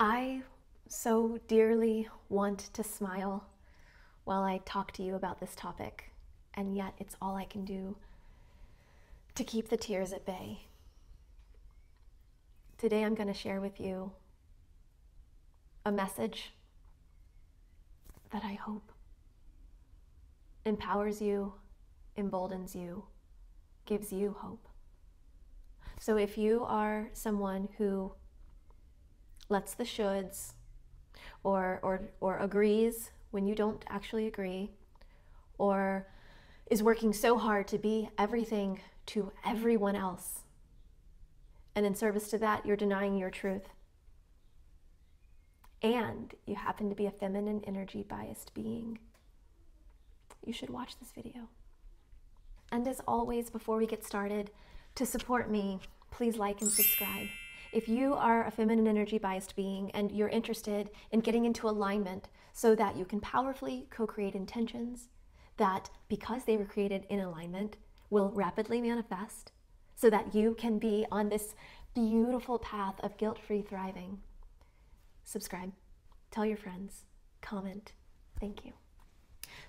I so dearly want to smile while I talk to you about this topic, and yet it's all I can do to keep the tears at bay. Today I'm going to share with you a message that I hope empowers you, emboldens you, gives you hope. So if you are someone who lets the shoulds or agrees when you don't actually agree, or is working so hard to be everything to everyone else, and in service to that you're denying your truth, and you happen to be a feminine energy biased being, you should watch this video. And as always, before we get started, to support me, please like and subscribe. If you are a feminine energy biased being and you're interested in getting into alignment so that you can powerfully co-create intentions that, because they were created in alignment, will rapidly manifest so that you can be on this beautiful path of guilt-free thriving, subscribe, tell your friends, comment. Thank you.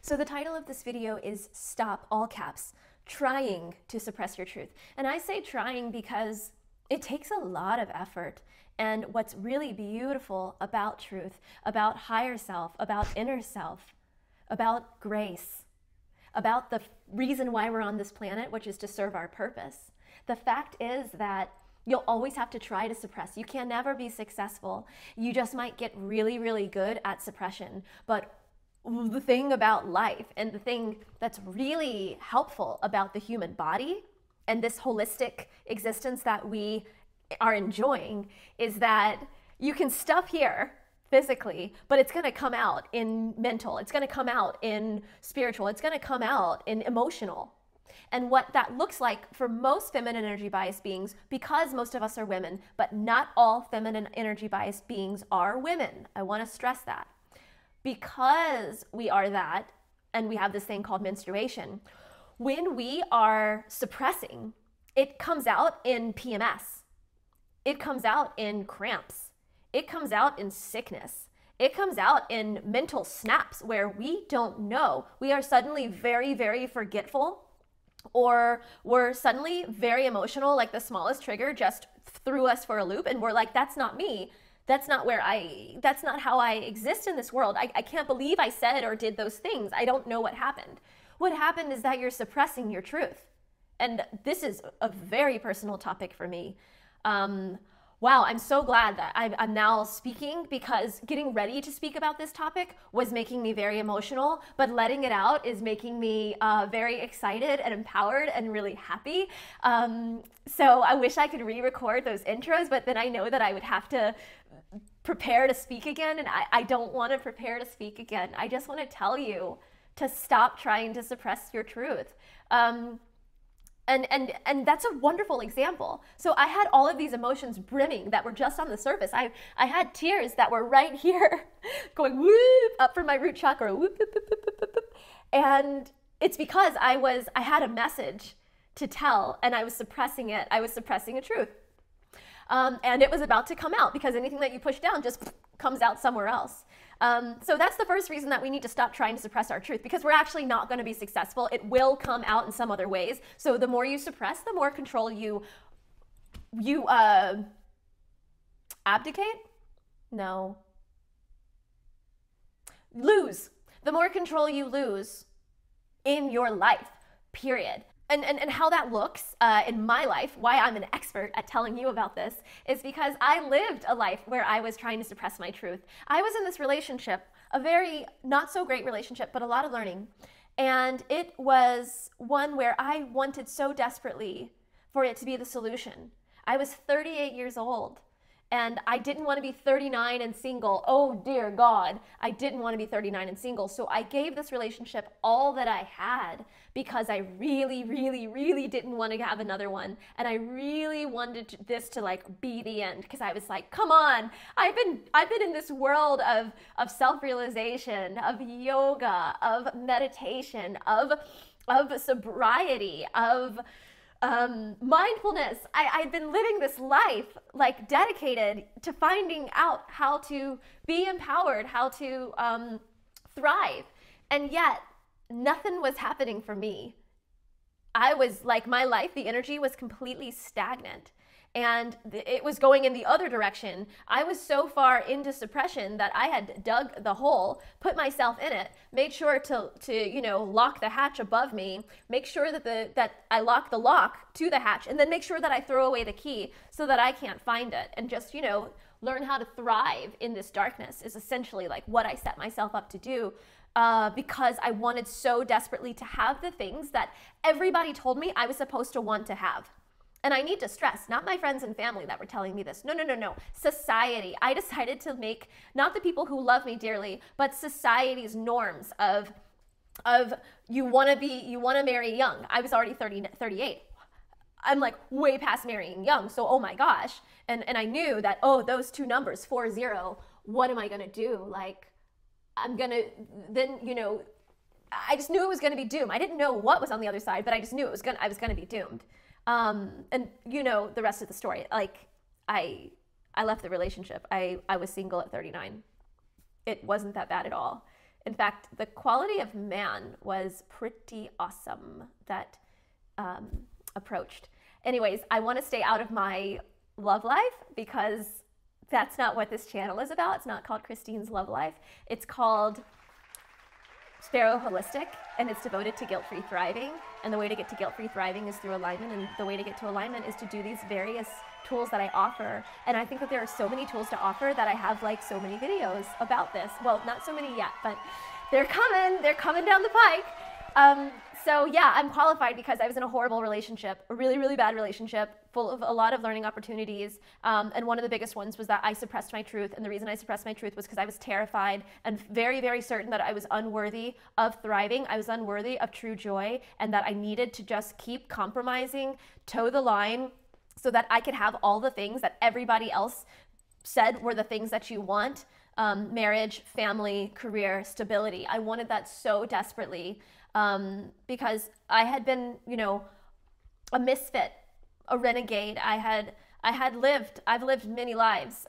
So the title of this video is Stop, all caps, trying to suppress your truth. And I say trying because it takes a lot of effort. And what's really beautiful about truth, about higher self, about inner self, about grace, about the reason why we're on this planet, which is to serve our purpose. The fact is that you'll always have to try to suppress. You can never be successful. You just might get really, really good at suppression. But the thing about life, and the thing that's really helpful about the human body and this holistic existence that we are enjoying, is that you can stuff here physically, but it's going to come out in mental, it's going to come out in spiritual, it's going to come out in emotional. And what that looks like for most feminine energy biased beings, because most of us are women, but not all feminine energy biased beings are women. I want to stress that. Because we are that, and we have this thing called menstruation, when we are suppressing, it comes out in PMS. It comes out in cramps. It comes out in sickness. It comes out in mental snaps where we don't know. We are suddenly very, very forgetful, or we're suddenly very emotional, like the smallest trigger just threw us for a loop, and we're like, that's not me. That's not how I exist in this world. I can't believe I said or did those things. I don't know what happened. What happened is that you're suppressing your truth. And this is a very personal topic for me. Wow, I'm so glad that I'm now speaking, because getting ready to speak about this topic was making me very emotional, but letting it out is making me very excited and empowered and really happy. So I wish I could re-record those intros, but then I know that I would have to prepare to speak again, and I don't want to prepare to speak again. I just want to tell you to stop trying to suppress your truth. And that's a wonderful example. So I had all of these emotions brimming that were just on the surface. I had tears that were right here going whoop up from my root chakra, whoop, whoop, whoop, whoop, whoop, whoop. And it's because I had a message to tell, and I was suppressing it. I was suppressing a truth. And it was about to come out, because anything that you push down just comes out somewhere else. So that's the first reason that we need to stop trying to suppress our truth, because we're actually not going to be successful. It will come out in some other ways. So the more you suppress, the more control you abdicate? No. Lose. The more control you lose in your life, period. And how that looks in my life, why I'm an expert at telling you about this, is because I lived a life where I was trying to suppress my truth. I was in this relationship, a very not so great relationship, but a lot of learning. And it was one where I wanted so desperately for it to be the solution. I was 38 years old, and I didn't want to be 39 and single. Oh dear God, I didn't want to be 39 and single. So I gave this relationship all that I had, because I really, really, really didn't want to have another one. And I really wanted this to like be the end, because I was like, come on, I've been in this world of self-realization, of yoga, of meditation, of sobriety, of Mindfulness. I've been living this life like dedicated to finding out how to be empowered, how to thrive. And yet nothing was happening for me. I was like, my life, the energy was completely stagnant. And it was going in the other direction. I was so far into suppression that I had dug the hole, put myself in it, made sure to lock the hatch above me, make sure that I lock the lock to the hatch, and then make sure that I throw away the key so that I can't find it. And just, learn how to thrive in this darkness is essentially like what I set myself up to do, because I wanted so desperately to have the things that everybody told me I was supposed to want to have. And I need to stress, not my friends and family that were telling me this. No. Society. I decided to make, not the people who love me dearly, but society's norms of you want to marry young. I was already 38. I'm like way past marrying young. So, oh my gosh. And I knew that, oh, those two numbers, 4, 0, what am I going to do? Like, I'm going to, then, I just knew it was going to be doom. I didn't know what was on the other side, but I just knew it was I was going to be doomed. And the rest of the story, like I left the relationship. I was single at 39. It wasn't that bad at all. In fact, the quality of man was pretty awesome, that approached. Anyways, I want to stay out of my love life because that's not what this channel is about. It's not called Christine's Love Life. It's called Sparrow Holistic, and it's devoted to guilt-free thriving. And the way to get to guilt-free thriving is through alignment, and the way to get to alignment is to do these various tools that I offer. And I think that there are so many tools to offer that I have like so many videos about this. Well, not so many yet, but they're coming down the pike. So yeah, I'm qualified because I was in a horrible relationship, a really, really bad relationship, full of a lot of learning opportunities. And one of the biggest ones was that I suppressed my truth. And the reason I suppressed my truth was because I was terrified and very, very certain that I was unworthy of thriving. I was unworthy of true joy, and that I needed to just keep compromising, toe the line, so that I could have all the things that everybody else said were the things that you want. Marriage, family, career, stability. I wanted that so desperately. Because I had been, a misfit, a renegade. I've lived many lives.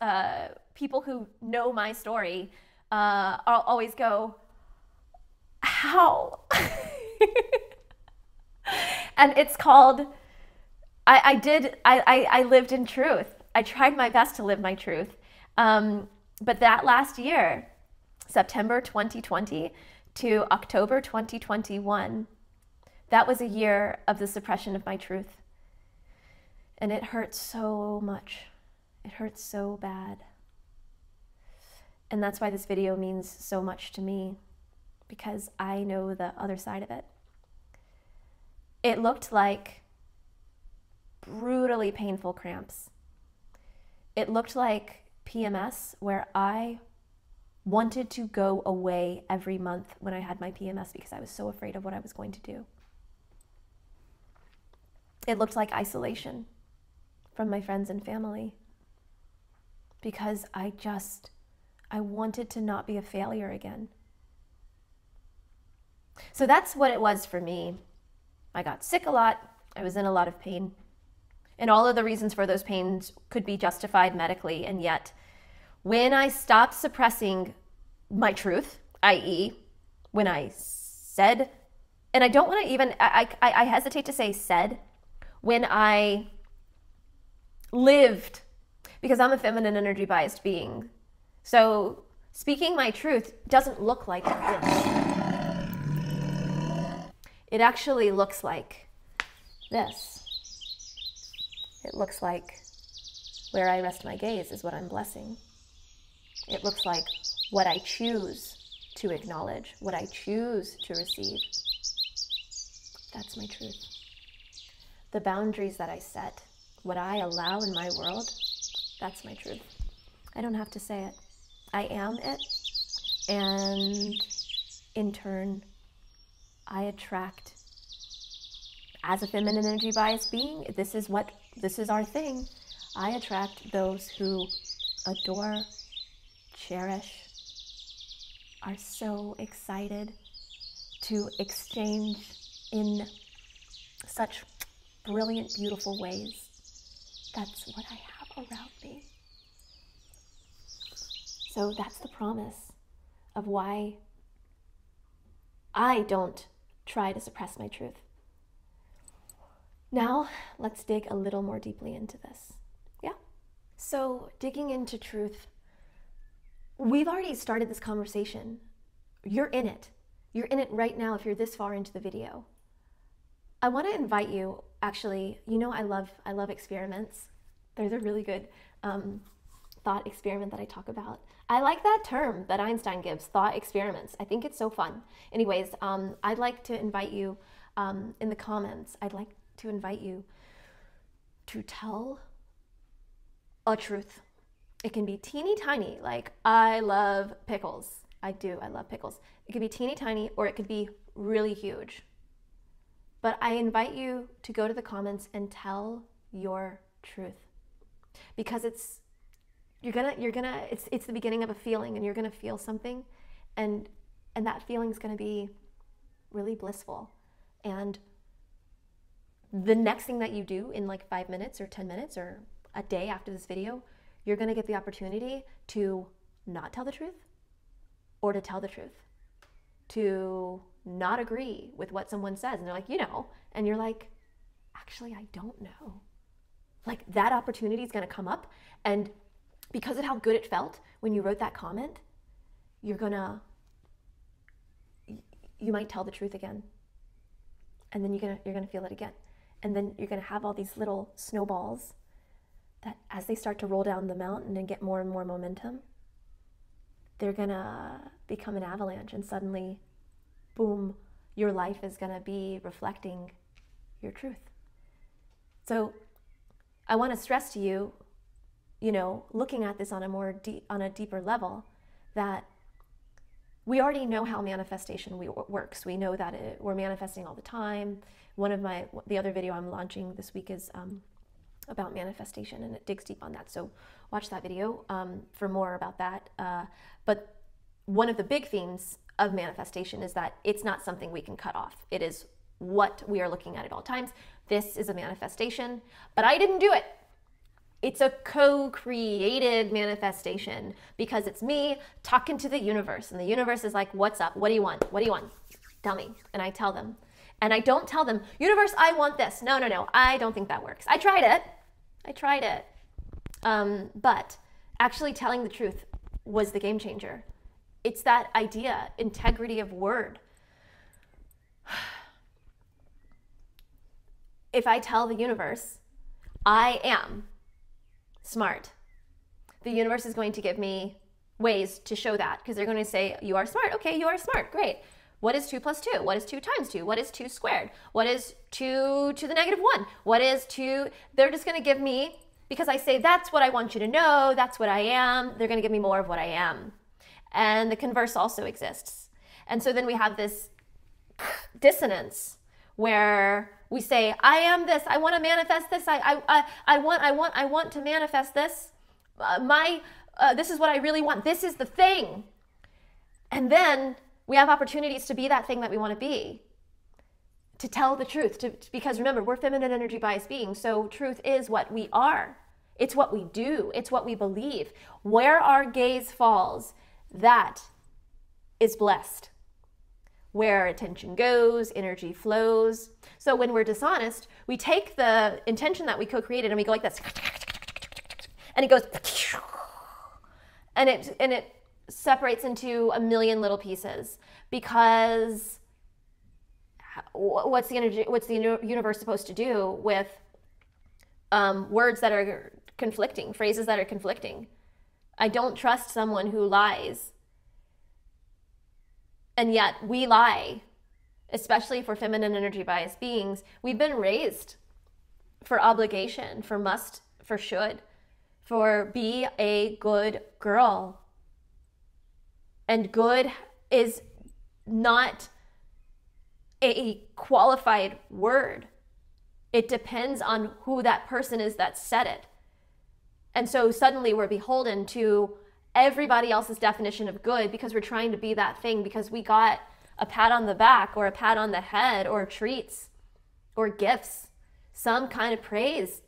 People who know my story, I'll always go, how? And it's called, I lived in truth. I tried my best to live my truth. But that last year, September 2020, to October 2021, that was a year of the suppression of my truth. And it hurt so much. It hurt so bad. And that's why this video means so much to me, because I know the other side of it. It looked like brutally painful cramps. It looked like PMS, where I wanted to go away every month when I had my PMS because I was so afraid of what I was going to do. It looked like isolation from my friends and family because I wanted to not be a failure again. So that's what it was for me. I got sick a lot. I was in a lot of pain. And all of the reasons for those pains could be justified medically, and yet when I stopped suppressing my truth, i.e. when I said, and I don't want to even, I hesitate to say said, when I lived, because I'm a feminine energy biased being. So speaking my truth doesn't look like this. It actually looks like this. It looks like where I rest my gaze is what I'm blessing. It looks like what I choose to acknowledge, what I choose to receive. That's my truth. The boundaries that I set, what I allow in my world, that's my truth. I don't have to say it. I am it. And in turn, I attract, as a feminine energy biased being, this is our thing. I attract those who adore, cherish, are so excited to exchange in such brilliant, beautiful ways. That's what I have around me. So that's the promise of why I don't try to suppress my truth. Now, let's dig a little more deeply into this. Yeah? So, digging into truth, we've already started this conversation. You're in it. You're in it right now if you're this far into the video. I want to invite you, actually, you know I love experiments. There's a really good thought experiment that I talk about. I like that term that Einstein gives, thought experiments. I think it's so fun. Anyways, I'd like to invite you in the comments, I'd like to invite you to tell a truth. It can be teeny tiny, like I love pickles. I do, I love pickles. It could be teeny tiny or it could be really huge. But I invite you to go to the comments and tell your truth, because it's it's the beginning of a feeling, and you're gonna feel something, and that feeling's gonna be really blissful. And the next thing that you do in like 5 minutes or 10 minutes or a day after this video, you're gonna get the opportunity to not tell the truth or to tell the truth, to not agree with what someone says. And they're like, you know, and you're like, actually, I don't know. Like that opportunity is gonna come up, and because of how good it felt when you wrote that comment, you're gonna, you might tell the truth again. And then you're gonna feel it again. And then you're gonna have all these little snowballs that as they start to roll down the mountain and get more and more momentum, they're gonna become an avalanche, and suddenly, boom, your life is gonna be reflecting your truth. So I wanna stress to you, you know, looking at this on a deeper level, that we already know how manifestation works. We know that we're manifesting all the time. The other video I'm launching this week is about manifestation, and it digs deep on that. So watch that video for more about that. But one of the big themes of manifestation is that it's not something we can cut off. It is what we are looking at all times. This is a manifestation, but I didn't do it. It's a co-created manifestation, because it's me talking to the universe, and the universe is like, what's up? What do you want? What do you want? Tell me. And I tell them. And I don't tell them, universe, I want this. No, no, no. I don't think that works. I tried it. I tried it. But actually telling the truth was the game changer. It's that idea, integrity of word. If I tell the universe, I am smart, the universe is going to give me ways to show that, because they're going to say, you are smart. Okay, you are smart. Great. What is 2 plus 2? What is 2 times 2? What is 2 squared? What is 2 to the -1? What is 2? They're just going to give me, because I say, that's what I want you to know. That's what I am. They're going to give me more of what I am. And the converse also exists. And so then we have this dissonance where we say, I am this, I want to manifest this, I want to manifest this, this is what I really want, this is the thing. And then we have opportunities to be that thing that we want to be, to tell the truth, because remember, we're feminine energy biased beings, so truth is what we are, it's what we do, it's what we believe. Where our gaze falls, that is blessed. Where attention goes, energy flows. So when we're dishonest, we take the intention that we co-created and we go like this, and it goes, and it separates into a million little pieces, because what's the energy? What's the universe supposed to do with words that are conflicting, phrases that are conflicting? I don't trust someone who lies. And yet we lie, especially for feminine energy biased beings. We've been raised for obligation, for must, for should, for be a good girl. And good is not a qualified word. It depends on who that person is that said it. And so suddenly we're beholden to everybody else's definition of good, because we're trying to be that thing, because we got a pat on the back or a pat on the head or treats or gifts, some kind of praise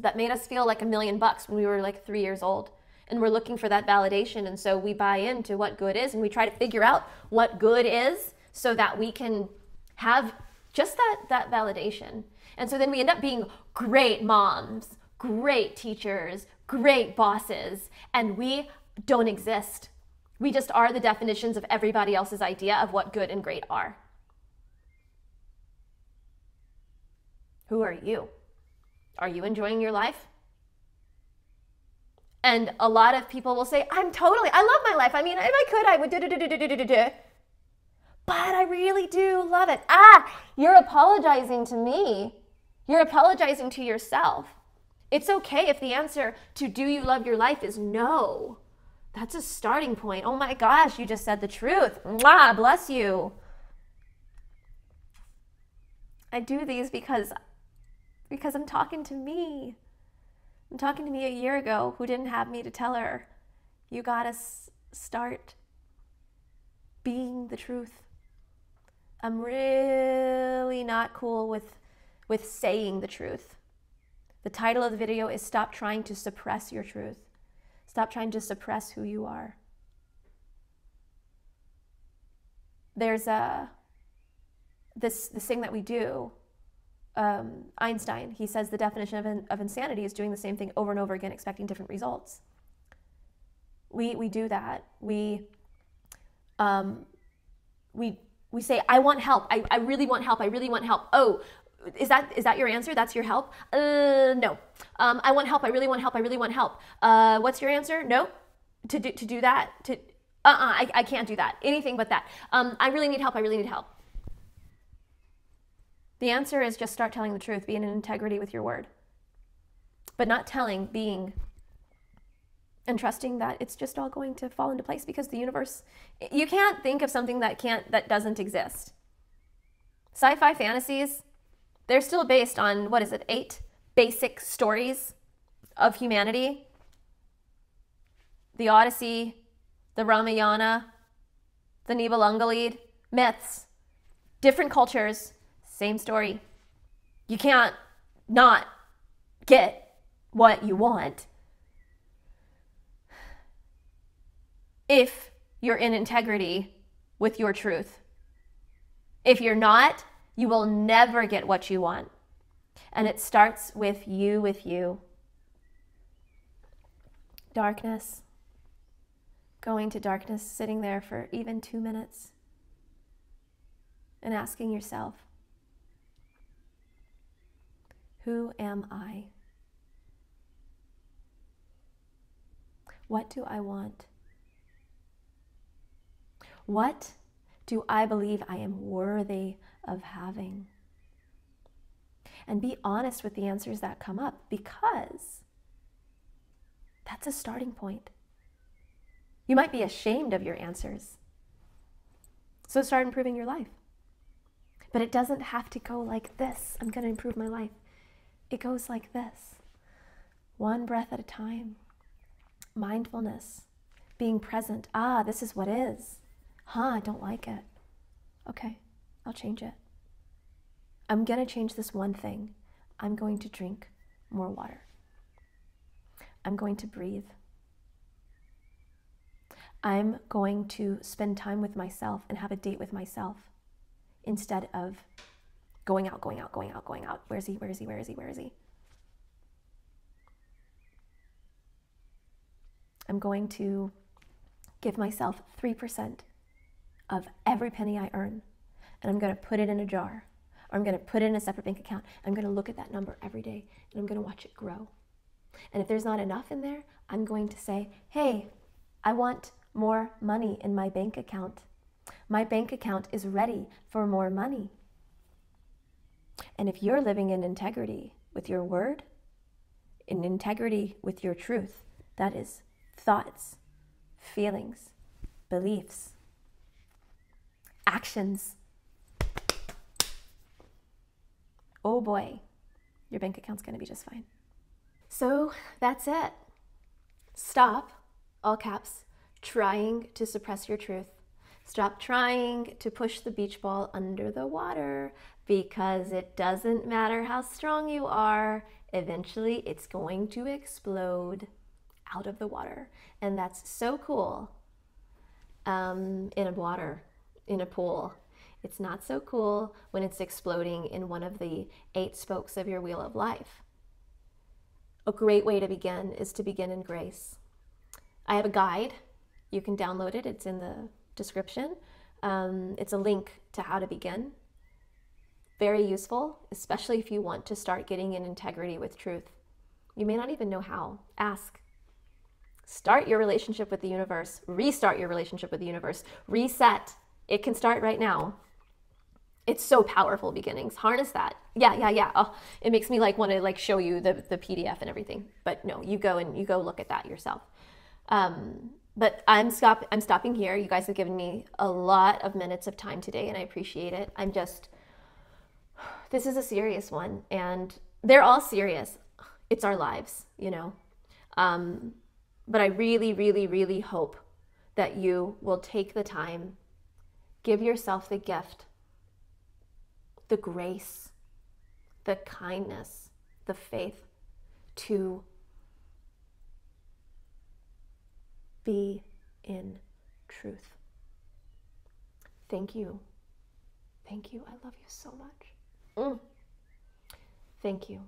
that made us feel like $1,000,000 when we were like 3 years old. And we're looking for that validation, and so we buy into what good is, and we try to figure out what good is so that we can have just that validation. And so then we end up being great moms, great teachers, great bosses, and we don't exist. We just are the definitions of everybody else's idea of what good and great are. Who are you? Are you enjoying your life? And a lot of people will say, I love my life. I mean, if I could, I would do. But I really do love it. You're apologizing to me. You're apologizing to yourself. It's okay if the answer to do you love your life is no. That's a starting point. Oh my gosh, you just said the truth. Mwah, bless you. I do these because I'm talking to me. I'm talking to me a year ago who didn't have me to tell her, you gotta start being the truth. I'm really not cool with saying the truth. The title of the video is Stop Trying to Suppress Your Truth. Stop trying to suppress who you are. There's this thing that we do. Einstein, he says the definition of insanity is doing the same thing over and over again, expecting different results. We do that. We say, I want help. I really want help. I really want help. Oh, is that your answer? That's your help? No. I want help. I really want help. I really want help. What's your answer? No. To do that? I can't do that. Anything but that. I really need help. I really need help. The answer is just start telling the truth, being in integrity with your word. But not telling, being, and trusting that it's just all going to fall into place because the universe, you can't think of something that doesn't exist. Sci-fi fantasies, they're still based on, 8 basic stories of humanity. The Odyssey, the Ramayana, the Nibelungenlied, myths, different cultures. Same story. You can't not get what you want if you're in integrity with your truth. If you're not, you will never get what you want. And it starts with you, Darkness. Going to darkness, sitting there for even 2 minutes and asking yourself, who am I? What do I want? What do I believe I am worthy of having? And be honest with the answers that come up, because that's a starting point. You might be ashamed of your answers. So start improving your life. But it doesn't have to go like this. I'm going to improve my life. It goes like this, one breath at a time. Mindfulness, being present. This is what is. I don't like it. Okay, I'll change it. I'm going to change this one thing. I'm going to drink more water. I'm going to breathe. I'm going to spend time with myself and have a date with myself instead of going out. Where is he? I'm going to give myself 3% of every penny I earn, and I'm going to put it in a jar, or I'm going to put it in a separate bank account. I'm going to look at that number every day, and I'm going to watch it grow. And if there's not enough in there, I'm going to say, hey, I want more money in my bank account. My bank account is ready for more money. And if you're living in integrity with your word, in integrity with your truth, that is thoughts, feelings, beliefs, actions. Oh boy, your bank account's going to be just fine. So that's it. Stop, all caps, trying to suppress your truth. Stop trying to push the beach ball under the water. because it doesn't matter how strong you are, eventually it's going to explode out of the water. And that's so cool in a pool. It's not so cool when it's exploding in one of the 8 spokes of your wheel of life. A great way to begin is to begin in grace. I have a guide. You can download it. It's in the description. It's a link to how to begin. Very useful, especially if you want to start getting in integrity with truth. You may not even know how. Ask. Start your relationship with the universe. Restart your relationship with the universe. Reset. It can start right now. It's so powerful, beginnings. Harness that. Yeah. Oh, it makes me like want to like show you the PDF and everything. But no, you go look at that yourself. But I'm stopping here. You guys have given me a lot of minutes of time today, and I appreciate it. This is a serious one, and they're all serious. It's our lives, you know. But I really, really, really hope that you will take the time, give yourself the gift, the grace, the kindness, the faith to be in truth. Thank you. Thank you. I love you so much. Thank you.